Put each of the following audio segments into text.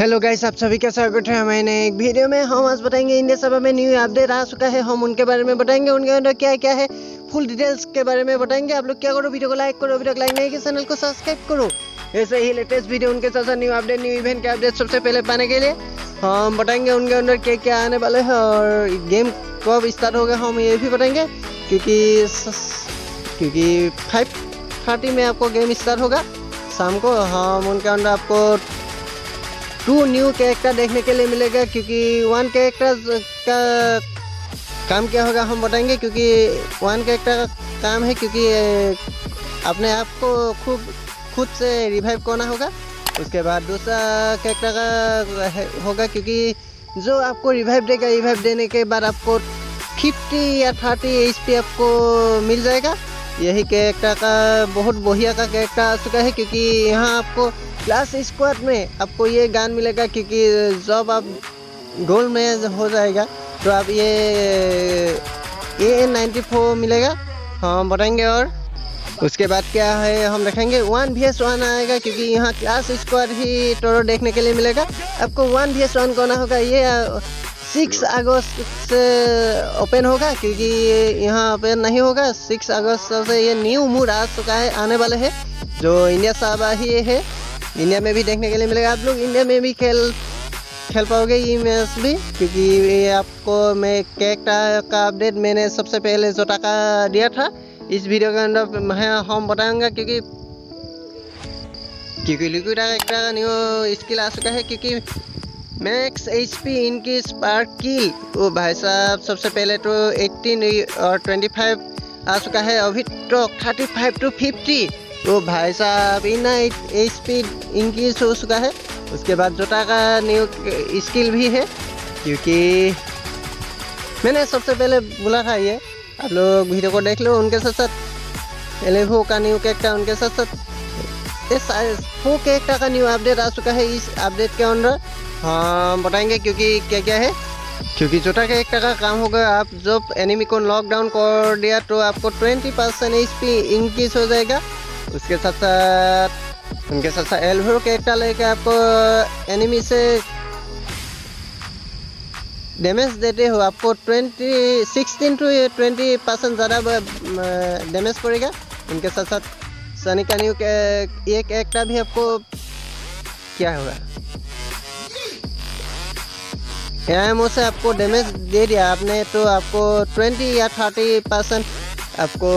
Hello guys, आप सभी का स्वागत है हमारे नए एक वीडियो में। हम आज बताएंगे इंडिया सभा में न्यू अपडेट आ चुका है, हम उनके बारे में बताएंगे, उनके अंदर क्या क्या है फुल डिटेल्स के बारे में बताएंगे। आप लोग क्या करो, वीडियो को लाइक करो, वीडियो को लाइक नहीं कि चैनल को सब्सक्राइब करो। ऐसे ही लेटेस्ट वीडियो उनके साथ न्यू अपडेट, न्यू इवेंट के अपडेट सबसे पहले पाने के लिए हम बताएंगे उनके अंदर क्या क्या आने वाले हैं और गेम कब स्टार्ट होगा हम ये भी बताएंगे, क्योंकि 5:30 में आपको गेम स्टार्ट होगा शाम को। हम उनके अंदर आपको 2 न्यू कैरेक्टर देखने के लिए मिलेगा, क्योंकि 1 कैरेक्टर का काम क्या होगा हम बताएंगे, क्योंकि 1 कैरेक्टर का काम है क्योंकि अपने आप को खुद से रिवाइव करना होगा। उसके बाद दूसरा कैरेक्टर का होगा क्योंकि जो आपको रिवाइव देगा, रिवाइव देने के बाद आपको 50 या 30 HP आपको मिल जाएगा। यही कैरेक्टर का बहुत बढ़िया का कैरेक्टर आ चुका है, क्योंकि यहाँ आपको क्लास स्क्वाड में आपको ये गान मिलेगा, क्योंकि जब आप गोल में हो जाएगा तो आप ये 94 मिलेगा हम बताएंगे। और उसके बाद क्या है हम देखेंगे 1v1 आएगा, क्योंकि यहाँ क्लास स्क्वाड ही टोरो देखने के लिए मिलेगा। आपको 1v1 करना होगा, ये 6 अगस्त से ओपन होगा, क्योंकि यहाँ ओपन नहीं होगा। 6 अगस्त से ये न्यू मूड आ चुका है, आने वाले है जो इंडिया सभा ही है, इंडिया में भी देखने के लिए मिलेगा। आप लोग इंडिया में भी खेल पाओगे ये मैच भी, क्योंकि ये आपको मैं कैरेक्टर का अपडेट मैंने सबसे पहले जोटा का दिया था। इस वीडियो के अंदर मैं हम बताऊंगा क्योंकि लिक्विड का न्यू स्किल आ चुका है, क्योंकि मैक्स HP इनकी स्पार्क किल। वो भाई साहब सबसे पहले तो 18 और 25 आ चुका है, अभी तो 35 to 50। तो भाई साहब इना HP इंक्रीज हो चुका है। उसके बाद जोटा का न्यू स्किल भी है, क्योंकि मैंने सबसे पहले बोला था ये, आप लोग वीडियो को देख लो। उनके साथ साथ एलेवो का न्यू कैरेक्टर, उनके साथ साथ इस 4 कैरेक्टर का न्यू अपडेट आ चुका है। इस अपडेट के अंदर हम बताएंगे क्योंकि क्या क्या है। क्योंकि छोटा कैरेक्टर का काम होगा, आप जब एनिमी को लॉकडाउन कर दिया तो आपको 20% HP इंक्रीज हो जाएगा। उसके साथ साथ एल्वो कैरेक्टर लेके आपको एनिमी से डैमेज देते हो, आपको 16 to 20% ज़्यादा डैमेज पड़ेगा। उनके साथ साथ सनी का न्यू ये कैरेक्टर भी आपको क्या होगा, एमओ से आपको डैमेज दे दिया आपने तो आपको 20 या 30% आपको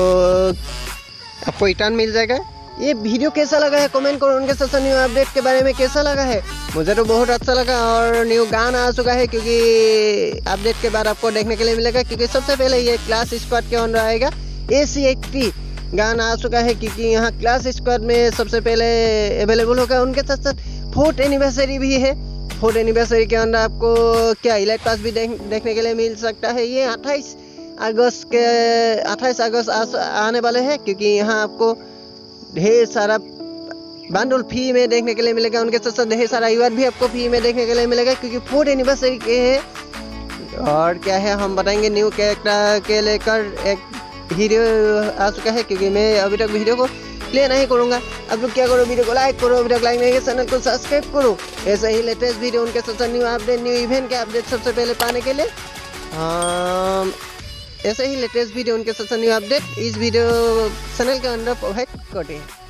रिटर्न मिल जाएगा। ये वीडियो कैसा लगा है कमेंट करो, उनके साथ न्यू अपडेट के बारे में कैसा लगा है। मुझे तो बहुत अच्छा लगा, और न्यू गान आ चुका है क्योंकि अपडेट के बाद आपको देखने के लिए मिलेगा, क्योंकि सबसे पहले ये क्लास स्क्वाड के अंदर आएगा। AC 80 गान आ चुका है, क्योंकि यहाँ क्लास स्क्वाड में सबसे पहले अवेलेबल होगा। उनके साथ साथ 4th एनिवर्सरी भी है। 4th एनिवर्सरी के अंदर आपको क्या इलाइट पास भी देखने के लिए मिल सकता है। ये 28 अगस्त आने वाले हैं, क्योंकि यहाँ आपको ढेर सारा बंडल फ्री में देखने के लिए मिलेगा। उनके साथ साथ ढेर सारा रिवार्ड भी आपको फ्री में देखने के लिए मिलेगा, क्योंकि 4th एनिवर्सरी के है। और क्या है हम बताएंगे, न्यू कैरेक्टर के लेकर एक हीरो आ चुका है, क्योंकि मैं अभी तक वीडियो को प्ले नहीं करूँगा। आप लोग क्या करो, वीडियो को लाइक करो, वीडियो को लाइक नहीं चैनल को सब्सक्राइब करो। ऐसे ही लेटेस्ट वीडियो उनके साथ न्यू अपडेट, न्यू इवेंट के अपडेट सबसे पहले पाने के लिए ऐसे ही लेटेस्ट वीडियो उनके साथ न्यू अपडेट इस वीडियो चैनल के अंदर प्रोवाइड करते हैं।